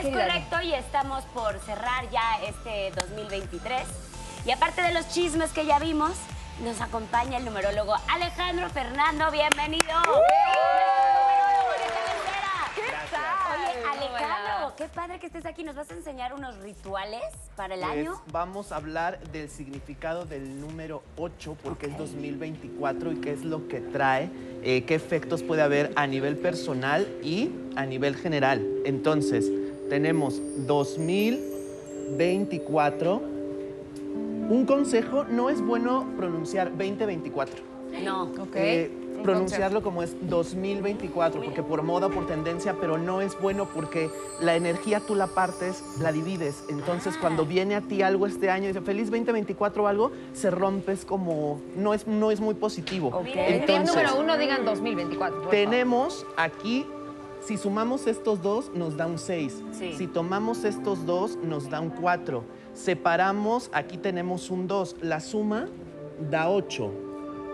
Es correcto, y estamos por cerrar ya este 2023. Y aparte de los chismes que ya vimos, nos acompaña el numerólogo Alejandro Fernando. Bienvenido. Alejandro, qué padre que estés aquí. ¿Nos vas a enseñar unos rituales para el año? Vamos a hablar del significado del número 8, porque es 2024 y qué es lo que trae, qué efectos puede haber a nivel personal y a nivel general. Entonces, tenemos 2024. Un consejo, no es bueno pronunciar 2024. No, ok. Pronunciarlo como es 2024, porque por moda, por tendencia, pero no es bueno porque la energía tú la partes, la divides. Entonces, cuando viene a ti algo este año, dice feliz 2024 o algo, se rompes como... No es muy positivo. Okay. Entonces, el número 1, digan 2024. Tenemos aquí, si sumamos estos dos, nos da un 6. Sí. Si tomamos estos dos, nos da un 4. Separamos, aquí tenemos un 2. La suma da 8.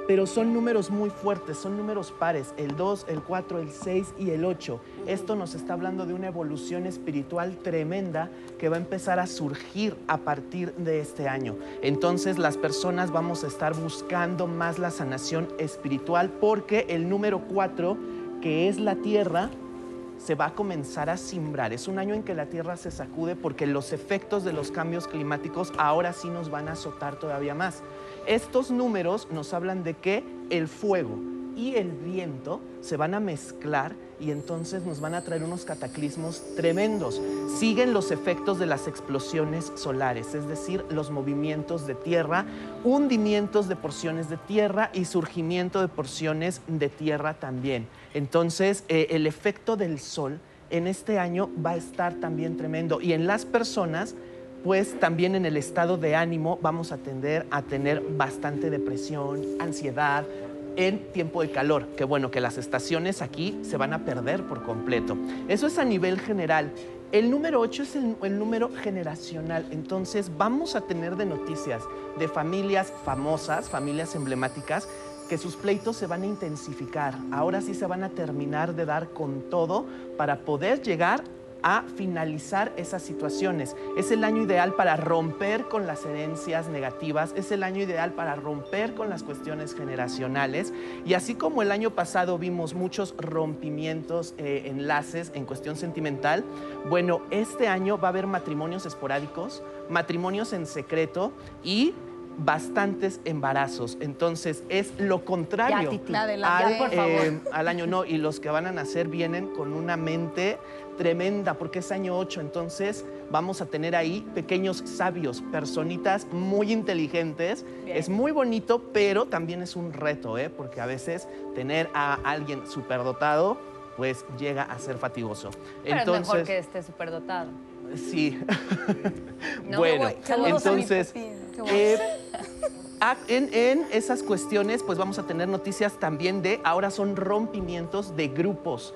Pero son números muy fuertes, son números pares, el 2, el 4, el 6 y el 8. Esto nos está hablando de una evolución espiritual tremenda que va a empezar a surgir a partir de este año. Entonces, las personas vamos a estar buscando más la sanación espiritual porque el número 4, que es la tierra, se va a comenzar a simbrar. Es un año en que la tierra se sacude porque los efectos de los cambios climáticos ahora sí nos van a azotar todavía más. Estos números nos hablan de que el fuego y el viento se van a mezclar y entonces nos van a traer unos cataclismos tremendos. Siguen los efectos de las explosiones solares, es decir, los movimientos de tierra, hundimientos de porciones de tierra y surgimiento de porciones de tierra también. Entonces, el efecto del sol en este año va a estar también tremendo. Y en las personas, pues también en el estado de ánimo vamos a tender a tener bastante depresión, ansiedad, en tiempo de calor, que bueno, que las estaciones aquí se van a perder por completo. Eso es a nivel general. El número 8 es el número generacional, entonces vamos a tener de noticias de familias famosas, familias emblemáticas, que sus pleitos se van a intensificar. Ahora sí se van a terminar de dar con todo para poder llegar a finalizar esas situaciones. Es el año ideal para romper con las herencias negativas, es el año ideal para romper con las cuestiones generacionales, y así como el año pasado vimos muchos rompimientos, enlaces en cuestión sentimental, bueno, este año va a haber matrimonios esporádicos, matrimonios en secreto y bastantes embarazos. Entonces, es lo contrario al año, no, y los que van a nacer vienen con una mente tremenda, porque es año 8, entonces vamos a tener ahí pequeños sabios, personitas muy inteligentes. Bien. Es muy bonito, pero también es un reto, porque a veces tener a alguien superdotado, pues llega a ser fatigoso. Pero entonces, es mejor que esté superdotado. Sí. No, bueno, entonces... En esas cuestiones, pues vamos a tener noticias también de, ahora son rompimientos de grupos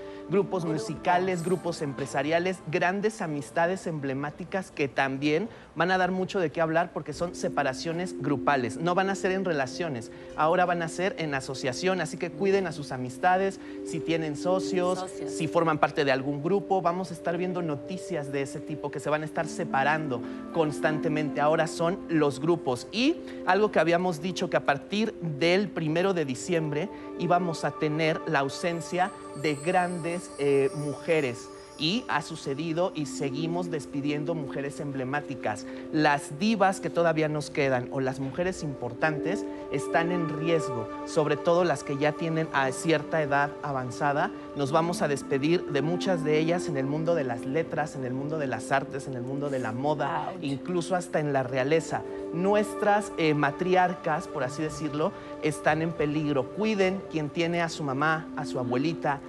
musicales, grupos empresariales, grandes amistades emblemáticas que también van a dar mucho de qué hablar porque son separaciones grupales. No van a ser en relaciones, ahora van a ser en asociación, así que cuiden a sus amistades, si tienen socios, si forman parte de algún grupo. Vamos a estar viendo noticias de ese tipo que se van a estar separando constantemente. Ahora son los grupos. Y algo que habíamos dicho, que a partir del 1 de diciembre íbamos a tener la ausencia de grandes mujeres, y ha sucedido y seguimos despidiendo mujeres emblemáticas. Las divas que todavía nos quedan o las mujeres importantes están en riesgo, sobre todo las que ya tienen a cierta edad avanzada. Nos vamos a despedir de muchas de ellas en el mundo de las letras, en el mundo de las artes, en el mundo de la moda, incluso hasta en la realeza. Nuestras matriarcas, por así decirlo, están en peligro. Cuiden quien tiene a su mamá, a su abuelita,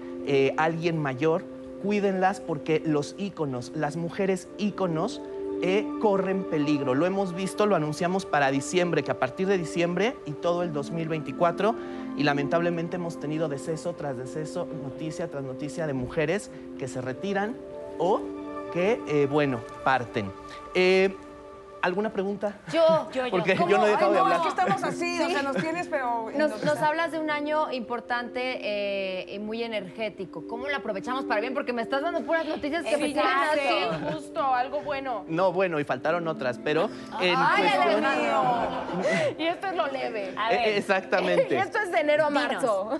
alguien mayor. Cuídenlas porque los íconos, las mujeres íconos, corren peligro. Lo hemos visto, lo anunciamos para diciembre, que a partir de diciembre y todo el 2024, y lamentablemente hemos tenido deceso tras deceso, noticia tras noticia de mujeres que se retiran o que, bueno, parten. ¿Alguna pregunta? Yo. Porque ¿cómo? Yo no he dejado de hablar. Es que estamos así, ¿sí? O sea, nos tienes, pero... Nos hablas de un año importante y muy energético. ¿Cómo lo aprovechamos para bien? Porque me estás dando puras noticias que me tienen así. Justo, algo bueno. No, bueno, y faltaron otras, pero... ¡Ay, cuestión... Y esto es lo leve. A ver. Exactamente. Y esto es de enero a marzo.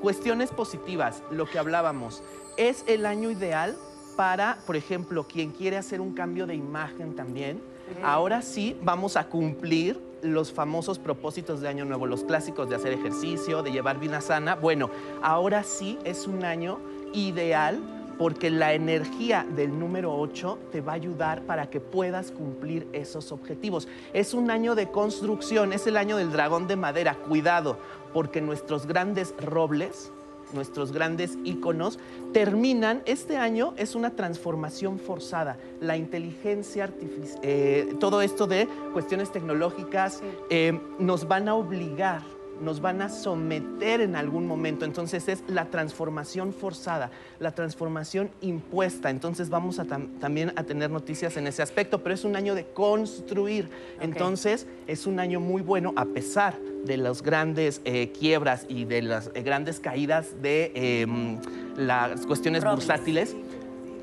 Cuestiones positivas, lo que hablábamos. Es el año ideal para, por ejemplo, quien quiere hacer un cambio de imagen también. Ahora sí vamos a cumplir los famosos propósitos de Año Nuevo, los clásicos de hacer ejercicio, de llevar vida sana. Bueno, ahora sí es un año ideal porque la energía del número 8 te va a ayudar para que puedas cumplir esos objetivos. Es un año de construcción, es el año del dragón de madera. Cuidado, porque nuestros grandes robles... nuestros grandes íconos, terminan, este año es una transformación forzada. La inteligencia artificial, todo esto de cuestiones tecnológicas, sí, nos van a obligar, nos van a someter en algún momento. Entonces es la transformación forzada, la transformación impuesta. Entonces vamos a también a tener noticias en ese aspecto, pero es un año de construir. Okay. Entonces es un año muy bueno, a pesar de las grandes quiebras y de las grandes caídas de las cuestiones bursátiles.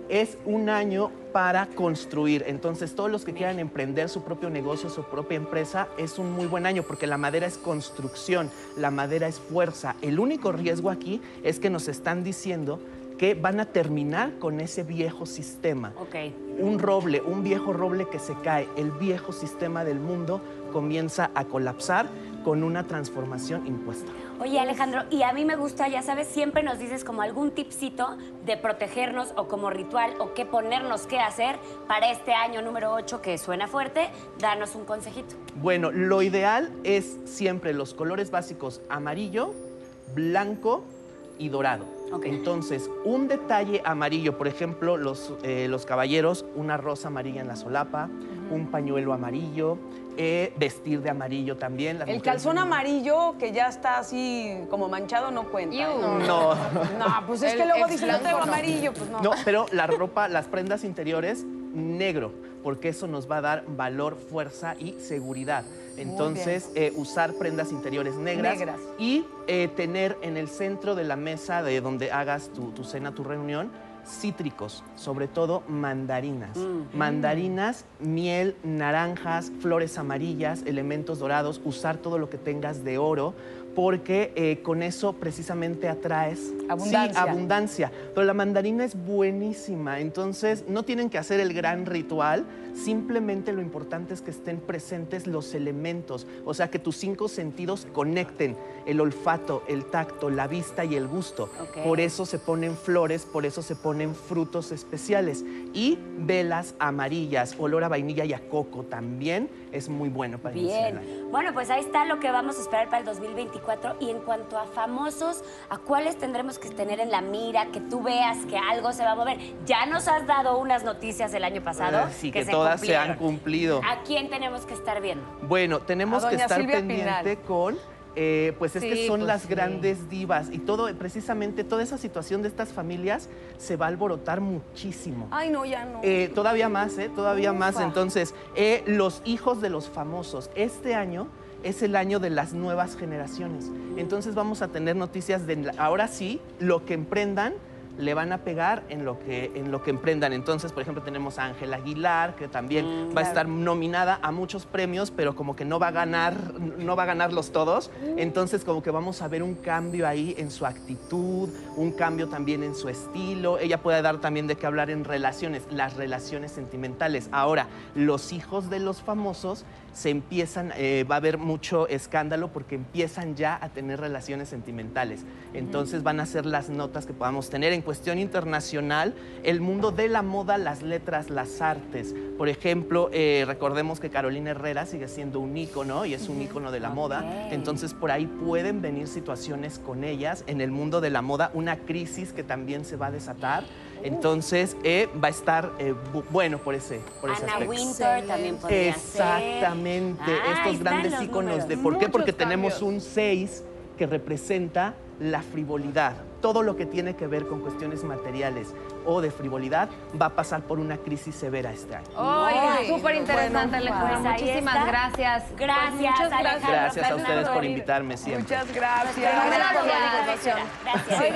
Es un año para construir. Entonces, todos los que quieran emprender su propio negocio, su propia empresa, es un muy buen año porque la madera es construcción, la madera es fuerza. El único riesgo aquí es que nos están diciendo que van a terminar con ese viejo sistema. Okay. Un viejo roble que se cae, el viejo sistema del mundo comienza a colapsar con una transformación impuesta. Oye, Alejandro, y a mí me gusta, ya sabes, siempre nos dices como algún tipcito de protegernos o como ritual o qué ponernos, qué hacer para este año número 8 que suena fuerte. Danos un consejito. Bueno, lo ideal es siempre los colores básicos amarillo, blanco y dorado. Okay. Entonces, un detalle amarillo, por ejemplo, los caballeros, una rosa amarilla en la solapa, un pañuelo amarillo, vestir de amarillo también. El calzón amarillo que ya está así como manchado no cuenta. No. No, pues es que luego dicen no tengo amarillo, pues no. No, pero la ropa, las prendas interiores, negro, porque eso nos va a dar valor, fuerza y seguridad. Entonces, usar prendas interiores negras. Y tener en el centro de la mesa de donde hagas tu cena, tu reunión, cítricos, sobre todo mandarinas. Mandarinas, miel, naranjas, flores amarillas, elementos dorados, usar todo lo que tengas de oro, porque con eso precisamente atraes abundancia. Sí, abundancia. Pero la mandarina es buenísima, entonces no tienen que hacer el gran ritual, simplemente lo importante es que estén presentes los elementos, o sea, que tus 5 sentidos conecten, el olfato, el tacto, la vista y el gusto. Okay. Por eso se ponen flores, por eso se ponen frutos especiales y velas amarillas, olor a vainilla y a coco también es muy bueno para iniciar el año. Bueno, pues ahí está lo que vamos a esperar para el 2024. Y en cuanto a famosos, ¿a cuáles tendremos que tener en la mira? Que tú veas que algo se va a mover. Ya nos has dado unas noticias del año pasado. Sí, que todas se han cumplido. ¿A quién tenemos que estar viendo? Bueno, tenemos que estar pendiente con... pues es que son las grandes divas y todo, precisamente toda esa situación de estas familias se va a alborotar muchísimo. Ay, no, ya no. Todavía más, todavía más. Entonces, los hijos de los famosos. Este año es el año de las nuevas generaciones. Entonces vamos a tener noticias de ahora sí, lo que emprendan le van a pegar en lo que emprendan. Entonces, por ejemplo, tenemos a Ángela Aguilar, que también va a estar nominada a muchos premios, pero como que no va a ganarlos todos. Entonces, como que vamos a ver un cambio ahí en su actitud, un cambio también en su estilo. Ella puede dar también de qué hablar en relaciones, las relaciones sentimentales. Ahora, los hijos de los famosos se empiezan, va a haber mucho escándalo porque empiezan ya a tener relaciones sentimentales. Entonces, van a ser las notas que podamos tener en cuestión internacional, el mundo de la moda, las letras, las artes. Por ejemplo, recordemos que Carolina Herrera sigue siendo un ícono y es un ícono de la moda. Entonces, por ahí pueden venir situaciones con ellas. En el mundo de la moda, una crisis que también se va a desatar. Entonces, va a estar bueno por ese aspecto. Ana Winter también podría exactamente, ser. Estos grandes íconos. ¿De por qué? Porque tenemos un 6 que representa la frivolidad. Todo lo que tiene que ver con cuestiones materiales o de frivolidad va a pasar por una crisis severa este año. ¡Ay! Súper interesante, Alejandro. Bueno, muchísimas gracias. Gracias a ustedes por invitarme siempre. Muchas gracias. Gracias.